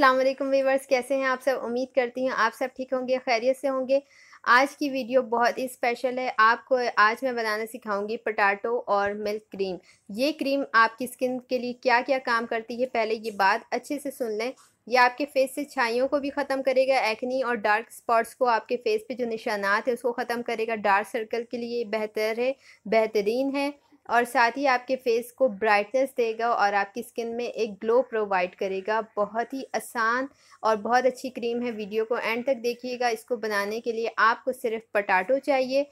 अस्सलाम वालेकुम व्यूअर्स, कैसे हैं आप सब। उम्मीद करती हूँ आप सब ठीक होंगे, खैरियत से होंगे। आज की वीडियो बहुत ही स्पेशल है। आपको आज मैं बनाना सिखाऊंगी पोटैटो और मिल्क क्रीम। ये क्रीम आपकी स्किन के लिए क्या क्या काम करती है, पहले ये बात अच्छे से सुन लें। ये आपके फेस से छाइयों को भी ख़त्म करेगा, एक्नी और डार्क स्पॉट्स को, आपके फेस पे जो निशानात है उसको ख़त्म करेगा। डार्क सर्कल के लिए बेहतरीन है और साथ ही आपके फेस को ब्राइटनेस देगा और आपकी स्किन में एक ग्लो प्रोवाइड करेगा। बहुत ही आसान और बहुत अच्छी क्रीम है। वीडियो को एंड तक देखिएगा। इसको बनाने के लिए आपको सिर्फ पोटैटो चाहिए।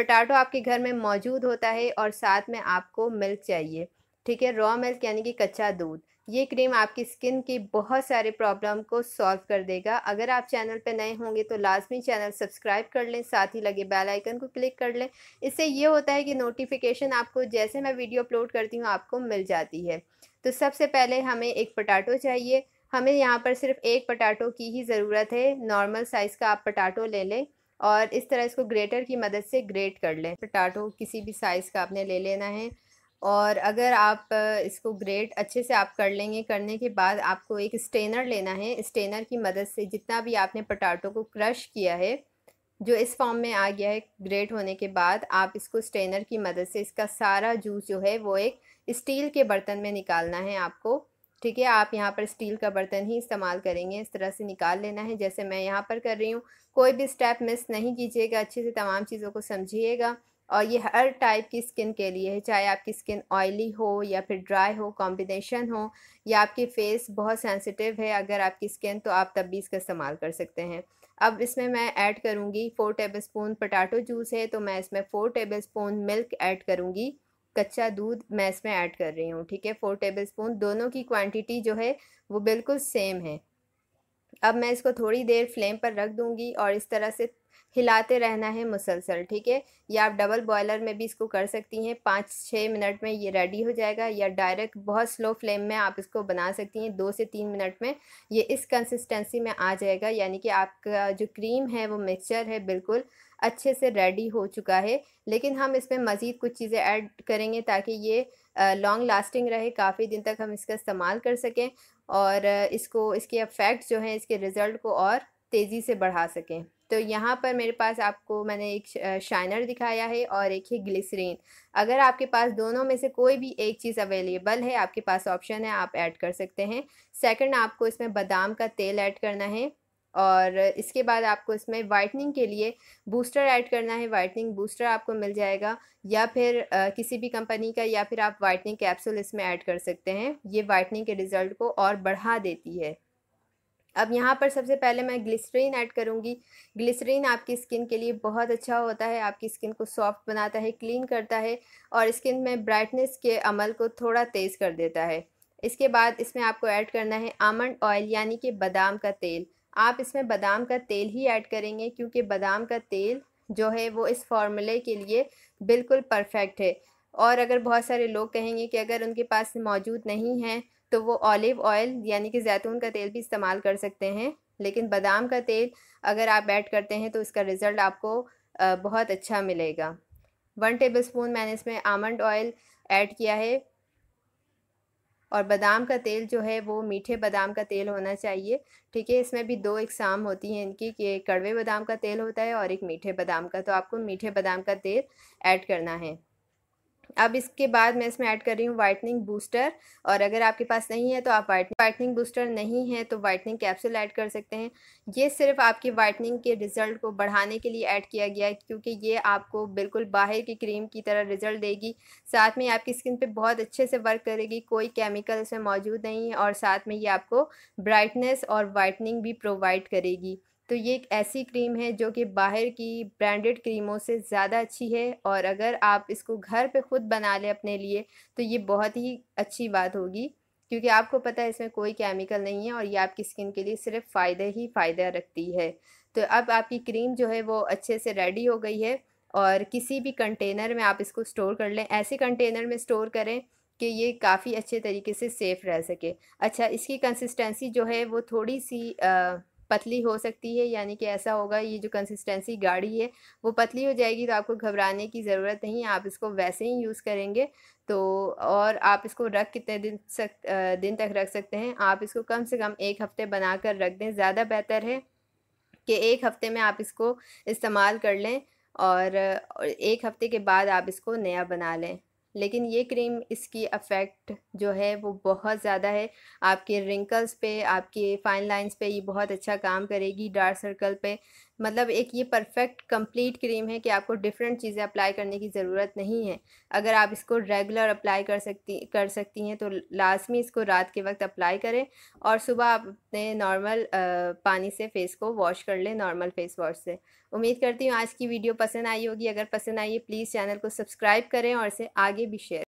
पोटैटो आपके घर में मौजूद होता है और साथ में आपको मिल्क चाहिए, ठीक है, रॉ मिल्क यानी कि कच्चा दूध। ये क्रीम आपकी स्किन की बहुत सारे प्रॉब्लम को सॉल्व कर देगा। अगर आप चैनल पर नए होंगे तो लाजमी चैनल सब्सक्राइब कर लें, साथ ही लगे बेल आइकन को क्लिक कर लें। इससे ये होता है कि नोटिफिकेशन आपको जैसे मैं वीडियो अपलोड करती हूँ आपको मिल जाती है। तो सबसे पहले हमें एक पोटैटो चाहिए। हमें यहाँ पर सिर्फ एक पोटैटो की ही ज़रूरत है। नॉर्मल साइज़ का आप पोटैटो ले लें और इस तरह इसको ग्रेटर की मदद से ग्रेट कर लें। पोटैटो किसी भी साइज़ का आपने ले लेना है और अगर आप इसको ग्रेट अच्छे से आप कर लेंगे, करने के बाद आपको एक स्ट्रेनर लेना है। स्ट्रेनर की मदद से जितना भी आपने पोटैटो को क्रश किया है, जो इस फॉर्म में आ गया है ग्रेट होने के बाद, आप इसको स्ट्रेनर की मदद से इसका सारा जूस जो है वो एक स्टील के बर्तन में निकालना है आपको, ठीक है। आप यहाँ पर स्टील का बर्तन ही इस्तेमाल करेंगे। इस तरह से निकाल लेना है जैसे मैं यहाँ पर कर रही हूँ। कोई भी स्टेप मिस नहीं कीजिएगा, अच्छे से तमाम चीज़ों को समझिएगा। और ये हर टाइप की स्किन के लिए है, चाहे आपकी स्किन ऑयली हो या फिर ड्राई हो, कॉम्बिनेशन हो, या आपकी फेस बहुत सेंसिटिव है अगर आपकी स्किन, तो आप तब भी इसका इस्तेमाल कर सकते हैं। अब इसमें मैं ऐड करूँगी 4 टेबलस्पून पोटैटो जूस है, तो मैं इसमें 4 टेबलस्पून मिल्क ऐड करूँगी। कच्चा दूध मैं इसमें ऐड कर रही हूँ, ठीक है, 4 टेबलस्पून। दोनों की क्वान्टिटी जो है वो बिल्कुल सेम है। अब मैं इसको थोड़ी देर फ्लेम पर रख दूँगी और इस तरह से हिलाते रहना है मुसलसल, ठीक है। या आप डबल बॉयलर में भी इसको कर सकती हैं, 5-6 मिनट में ये रेडी हो जाएगा, या डायरेक्ट बहुत स्लो फ्लेम में आप इसको बना सकती हैं। 2 से 3 मिनट में ये इस कंसिस्टेंसी में आ जाएगा, यानी कि आपका जो क्रीम है वो मिक्सचर है बिल्कुल अच्छे से रेडी हो चुका है। लेकिन हम इसमें मज़ीद कुछ चीज़ें ऐड करेंगे ताकि ये लॉन्ग लास्टिंग रहे, काफ़ी दिन तक हम इसका इस्तेमाल कर सकें और इसको, इसके इफ़ेक्ट जो हैं, इसके रिज़ल्ट को और तेज़ी से बढ़ा सकें। तो यहाँ पर मेरे पास आपको मैंने एक शाइनर दिखाया है और एक ही ग्लिसरीन। अगर आपके पास दोनों में से कोई भी एक चीज़ अवेलेबल है, आपके पास ऑप्शन है, आप ऐड कर सकते हैं। सेकंड, आपको इसमें बादाम का तेल ऐड करना है और इसके बाद आपको इसमें वाइटनिंग के लिए बूस्टर ऐड करना है। वाइटनिंग बूस्टर आपको मिल जाएगा या फिर किसी भी कंपनी का, या फिर आप वाइटनिंग कैप्सूल इसमें ऐड कर सकते हैं। ये वाइटनिंग के रिज़ल्ट को और बढ़ा देती है। अब यहाँ पर सबसे पहले मैं ग्लिसरीन ऐड करूँगी। ग्लिसरीन आपकी स्किन के लिए बहुत अच्छा होता है, आपकी स्किन को सॉफ्ट बनाता है, क्लीन करता है और स्किन में ब्राइटनेस के अमल को थोड़ा तेज़ कर देता है। इसके बाद इसमें आपको ऐड करना है आमंड ऑयल यानी कि बादाम का तेल। आप इसमें बादाम का तेल ही ऐड करेंगे क्योंकि बादाम का तेल जो है वो इस फार्मूले के लिए बिल्कुल परफेक्ट है। और अगर बहुत सारे लोग कहेंगे कि अगर उनके पास मौजूद नहीं है तो वो ऑलिव ऑयल यानी कि जैतून का तेल भी इस्तेमाल कर सकते हैं, लेकिन बादाम का तेल अगर आप ऐड करते हैं तो इसका रिज़ल्ट आपको बहुत अच्छा मिलेगा। 1 टेबलस्पून मैंने इसमें आमंड ऑयल ऐड किया है और बादाम का तेल जो है वो मीठे बादाम का तेल होना चाहिए, ठीक है। इसमें भी 2 इकसाम होती हैं इनकी, कि कड़वे बादाम का तेल होता है और एक मीठे बादाम का, तो आपको मीठे बादाम का तेल ऐड करना है। अब इसके बाद मैं इसमें ऐड कर रही हूँ वाइटनिंग बूस्टर, और अगर आपके पास नहीं है तो आप वाइटनिंग बूस्टर नहीं है तो वाइटनिंग कैप्सूल ऐड कर सकते हैं। ये सिर्फ आपकी वाइटनिंग के रिज़ल्ट को बढ़ाने के लिए ऐड किया गया है क्योंकि ये आपको बिल्कुल बाहर की क्रीम की तरह रिज़ल्ट देगी, साथ में आपकी स्किन पे बहुत अच्छे से वर्क करेगी, कोई केमिकल इसमें मौजूद नहीं है और साथ में ये आपको ब्राइटनेस और वाइटनिंग भी प्रोवाइड करेगी। तो ये एक ऐसी क्रीम है जो कि बाहर की ब्रांडेड क्रीमों से ज़्यादा अच्छी है और अगर आप इसको घर पे ख़ुद बना लें अपने लिए तो ये बहुत ही अच्छी बात होगी क्योंकि आपको पता है इसमें कोई केमिकल नहीं है और ये आपकी स्किन के लिए सिर्फ फ़ायदे ही फ़ायदा रखती है। तो अब आपकी क्रीम जो है वो अच्छे से रेडी हो गई है और किसी भी कंटेनर में आप इसको स्टोर कर लें। ऐसे कंटेनर में स्टोर करें कि ये काफ़ी अच्छे तरीके से सेफ़ रह सके। अच्छा, इसकी कंसिस्टेंसी जो है वो थोड़ी सी पतली हो सकती है, यानी कि ऐसा होगा ये जो कंसिस्टेंसी गाढ़ी है वो पतली हो जाएगी, तो आपको घबराने की ज़रूरत नहीं है, आप इसको वैसे ही यूज़ करेंगे। तो और आप इसको रख कितने दिन तक रख सकते हैं, आप इसको कम से कम 1 हफ़्ते बना कर रख दें, ज़्यादा बेहतर है कि 1 हफ़्ते में आप इसको इस्तेमाल कर लें और 1 हफ़्ते के बाद आप इसको नया बना लें। लेकिन ये क्रीम इसकी इफ़ेक्ट जो है वो बहुत ज़्यादा है, आपके रिंकल्स पे, आपके फाइन लाइंस पे ये बहुत अच्छा काम करेगी, डार्क सर्कल पे, मतलब एक ये परफेक्ट कंप्लीट क्रीम है कि आपको डिफरेंट चीज़ें अप्लाई करने की ज़रूरत नहीं है। अगर आप इसको रेगुलर अप्लाई कर सकती हैं तो लाजमी इसको रात के वक्त अप्लाई करें और सुबह आप अपने नॉर्मल पानी से फेस को वॉश कर लें, नॉर्मल फेस वॉश से। उम्मीद करती हूँ आज की वीडियो पसंद आई होगी, अगर पसंद आई है प्लीज़ चैनल को सब्सक्राइब करें और इसे आगे भी शेयर